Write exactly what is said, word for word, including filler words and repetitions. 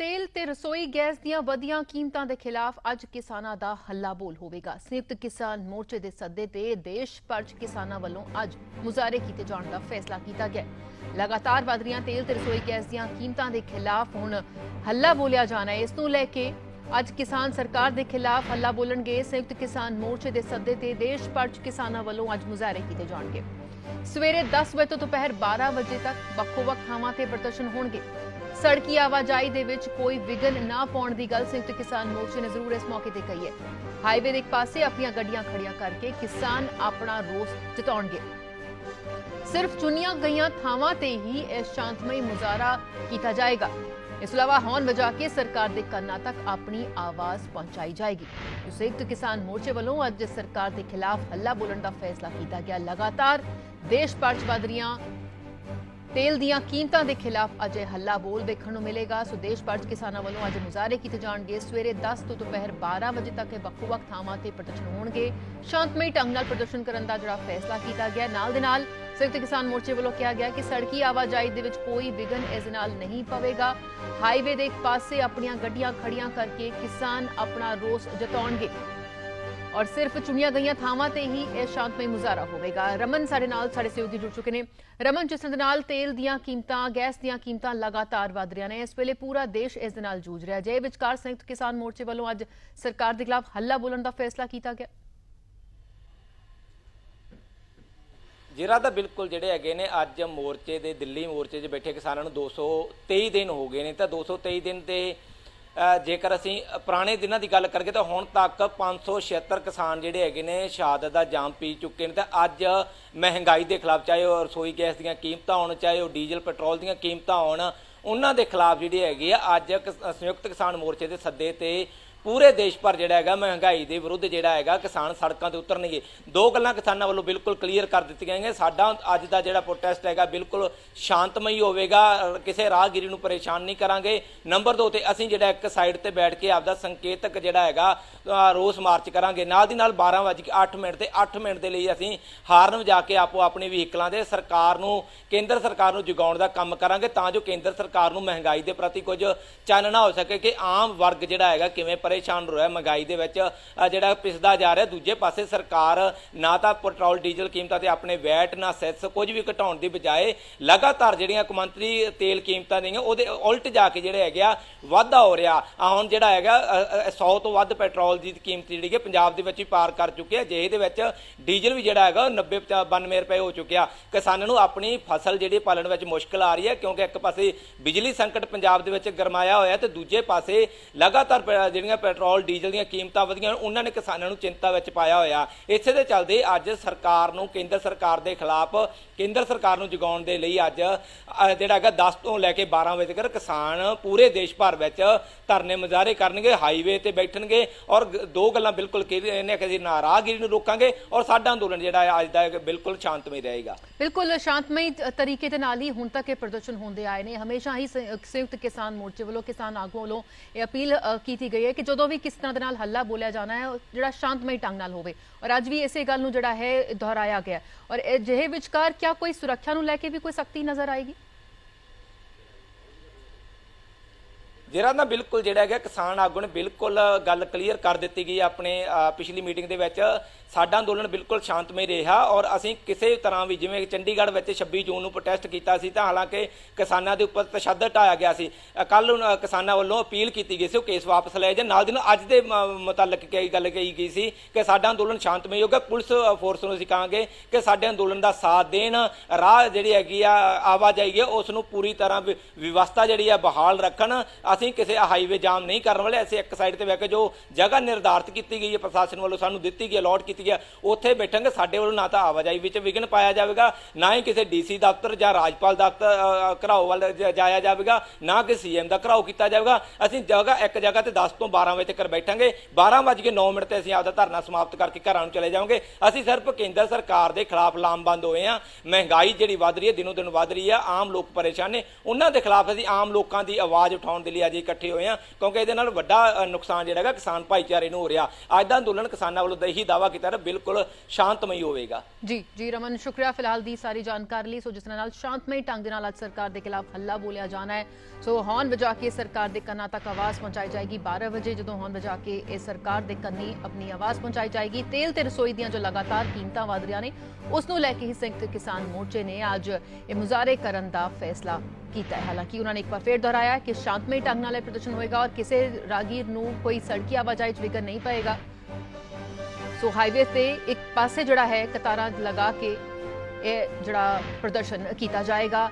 तेल ते रसोई गैस दीयां वधियां कीमतां दे खिलाफ अज किसानां दा हल्ला बोल होवेगा। संयुक्त किसान मोर्चे दे सदे ते देश भर च किसानां वल्लों अज मुजाहरे कीते जाण दा फैसला कीता गया। लगातार वध रहीयां तेल ते रसोई गैस दीयां कीमतां दे खिलाफ हुण हल्ला बोलिया जाना है। इस नूं लै के अज किसान सरकार दे खिलाफ हल्ला बोलणगे। संयुक्त किसान मोर्चे दे सदे ते देश भर च किसानां वल्लों अज मुजाहरे कीते जाणगे। सवेरे दस बजे तो दोपहर बारह बजे तक बखोबख थावां ते प्रदर्शन होणगे। सड़की आवाजाही दे विच कोई विघन ना पाउण दी गल संयुक्त किसान मोर्चे ने जरूर इस मौके ते कही है। हाईवे दे इक पासे अपणीआं गड्डियां खड़ियां करके किसान अपना रोस जताउणगे। सिर्फ चुनियां गईआं थावां ते ही इह शांतमई मुजाहरा कीता जाएगा। इस अलावा हॉर्न बजा के सरकार दे कानां तक अपनी आवाज पहुंचाई जाएगी। संयुक्त किसान मोर्चे वालों अज सरकार दे खिलाफ हल्ला बोलन का फैसला किया गया। लगातार देश भर च वध रहीयां तेल दीयां कीमतां दे खिलाफ अज हल्ला बोल देखण नूं मिलेगा। सो देश भर च किसानां वालों अज मुजाहरे कीते जाणगे। सवेरे दस तो दोपहर बारह बजे तक बखोबख थावां ते प्रदर्शन होणगे। शांतमई ढंग नाल प्रदर्शन करन दा जिहड़ा फैसला किया गया। नाल दे नाल संयुक्त किसान मोर्चे वालों कहा गया कि सड़की आवाजाही दे विच कोई विघन इस नाल नहीं पवेगा। हाईवे दे इक पासे अपनियां गड्डियां खड़ियां करके किसान अपना रोस जताउणगे और सिर्फ चुनिया गई थावां ते ही इह शांतमई मुजाहरा होवेगा। रमन साडे नाल साडे सहयोगी जुड़ चुके हैं। रमन, जिस नाल तेल दीयां कीमतां गैस दीयां कीमतां लगातार वध रहीयां ने, इस वेले पूरा देश इस नाल जूझ रहा है, जे विचकार संयुक्त किसान मोर्चे वालों अज सरकार दे खिलाफ हल्ला बोलण दा फैसला कीता गया। जिहड़ा तो बिल्कुल जिहड़े हैगे ने अज मोर्चे दे दिल्ली मोर्चे च बैठे किसानां नूं दो सौ तेई दिन हो गए ने। तो दो सौ तेई दिन के जेकर असीं पुराने दिनां दी गल करिए तो हुण तक पाँच सौ छिहत्तर किसान जिहड़े हैगे ने शहादत दा जाम पी चुके हैं। तो अज महंगाई के खिलाफ, चाहे वह रसोई गैस दीयां कीमतां होण, चाहे वह डीजल पेट्रोल दीयां कीमतां होण, उन्हां दे खिलाफ जिहड़ी हैगी अज संयुक्त किसान मोर्चे दे सद्दे ते पूरे देश भर जिहड़ा हैगा महंगाई के विरुद्ध जिहड़ा हैगा किसान सड़कां ते उतरनगे। दो गल्लां किसानां वल्लों बिल्कुल क्लीयर कर दित्तियां गईयां। साडा अज दा जिहड़ा प्रोटेस्ट हैगा बिल्कुल शांतमई होवेगा, किसी राहगीरी नूं परेशान नहीं करांगे। नंबर दो ते असीं जिहड़ा इक साइड ते बैठ के आपदा संकेतक जिहड़ा हैगा रोस मार्च करांगे। नाल दी नाल बारह वज के अठ मिनट ते अठ मिनट दे लई असीं हार्न वजा के आपो अपने व्हीकलां दे सरकार नूं केंद्र सरकार नूं जगाउण दा काम करांगे तां जो केंद्र सरकार नूं महंगाई दे प्रति कुछ चानना हो सके कि आम वर्ग जिहड़ा हैगा किवें परेशान हो रहा है, महंगाई दे विच जिहड़ा पिसदा जा रहा है। दूजे पासे सरकार ना तो पेट्रोल डीजल कीमतां ते अपने वैट ना सैस कुछ भी घटाउण दी बजाए लगातार जिहड़ियां कमंतरी तेल कीमतां ने उहदे उल्ट जाके जिहड़े हैगे आ वाधा हो रहा। हुण जिहड़ा हैगा सौ तो वध पेट्रोल दी कीमत जिहड़ी कि पंजाब दे विच भी पार कर चुकी है, जेदे दे विच डीजल भी जिहड़ा हैगा नब्बे बानवे रुपए हो चुकिआ। किसानां नूं अपनी फसल जिहड़ी पालण विच मुश्किल आ रही है क्योंकि एक पासे बिजली संकट पंजाब दे विच गरमाया होया ते दूजे पासे लगातार जिहड़ियां पेट्रोल डीजल दी कीमतां वधियां उन्होंने किसानों को चिंता में पाया होया। इस दे चलदे अज सरकार नूं केंद्र सरकार के खिलाफ केंद्र सरकार नूं जगाउण दे लई अज जिहड़ा हैगा दस तो लैके बारह बजे तक किसान पूरे देश भर में धरने मुजाहरे करनगे, हाईवे ते बैठणगे और दो गल्लां बिल्कुल कहिंदे नाराज़गी नूं रोकांगे और साडा अंदोलन जिहड़ा अज दा बिल्कुल शांतमई रहेगा। बिल्कुल शांतमई तरीके दे नाल ही हुण तक ये प्रदर्शन होंदे आए ने। हमेशा ही संयुक्त किसान मोर्चे वल्लों किसान आगूआं वल्लों ये अपील कीती गई है कि जो भी किस तरह के नाल हल्ला बोलिया जाना है जिहड़ा शांतमई ढंग नाल होवे और अज भी इसे गल नूं जिहड़ा है दोहराया गया। और जिहे विचकार क्या कोई सुरक्षा नूं लैके भी कोई सख्ती नजर आएगी? जिहड़ा ना बिल्कुल जिहड़ा है किसान आगू ने बिल्कुल गल क्लीयर कर दी गई अपने पिछली मीटिंग दे विच। साडा अंदोलन बिल्कुल शांतमई रहा और असीं किसी तरह भी जिवें चंडीगढ़ में छब्बी जून को प्रोटेस्ट किया सी, हालांकि किसानों के उपर तशद्दुद ढाया गया सी। कल किसानों वालों अपील की गई सी केस वापस लिया जाए। नाल दी नाल अज दे मुतालक गल कही गई सी कि साडा अंदोलन शांतमई होगा। पुलिस फोर्स नूं असीं कहांगे कि साडे अंदोलन का साथ देण, राह जिहड़ी हैगी आ आवाजाही है उस नूं पूरी तरह व्यवस्था जिहड़ी आ बहाल रखण। असीं किसी हाईवे जाम नहीं करन वाले। असीं एक साइड ते बैठ के जो जगह निर्धारित की गई है प्रशासन वालों सानूं दित्ती गई अलॉट की गई उत्थे बैठांगे। साडे वालों ना तो आवाजाही विच विघन पाया जाएगा, ना ही किसी डीसी दफ्तर जां राजपाल दफ्तर घराओ वाल जाया जाएगा, ना कि सी एम का घराओ किया जाएगा। असीं जगह एक जगह तो दस तो बारह बजे तक बैठांगे। बारह बज के नौ मिनट से असीं आपदा धरना समाप्त करके घरां नूं चले जावांगे। असीं सिर्फ केंद्र सरकार के खिलाफ लामबंद होए आ। महंगाई जिहड़ी वध रही है, दिनों दिन वध रही है, आम लोग परेशान ने, उन्हां दे खिलाफ असीं आम लोकां की आवाज़ उठाउण दे लई अज इकट्ठे हुए हैं क्योंकि ये वड्डा नुकसान जिहड़ा किसान भाईचारे नूं हो रहा। अज दा अंदोलन किसानां वल्लों यही दावा कीता है बिल्कुल शांतमई होवेगा। जी जी रमन, शुक्रिया फिलहाल दी सारी जानकारी लई। सो जिस नाल शांतमई ढंग दे नाल अज सरकार दे खिलाफ हल्ला बोलिया जाना है। सो हॉर्न वजा के सरकार दे कन्नां तक आवाज़ पहुंचाई जाएगी। बारह बजे जदों हॉर्न वजा के इस सरकार दे कन्नी अपनी आवाज़ पहुंचाई जाएगी। तेल ते रसोई दियां जो लगातार कीमतां वध रहियां ने उस नूं लै के ही संयुक्त किसान मोर्चे ने अज इह मुजाहरे करन दा फैसला कीता है। हालांकि उन्होंने एक बार फिर दोहराया कि शांतमई ढंग नाल प्रदर्शन होएगा और किसी राहगीर नूं कोई सड़की आवाजाही च विघन नहीं पएगा। सो हाईवे से एक पासे जड़ा है कतारां लगा के जिहड़ा प्रदर्शन किया जाएगा।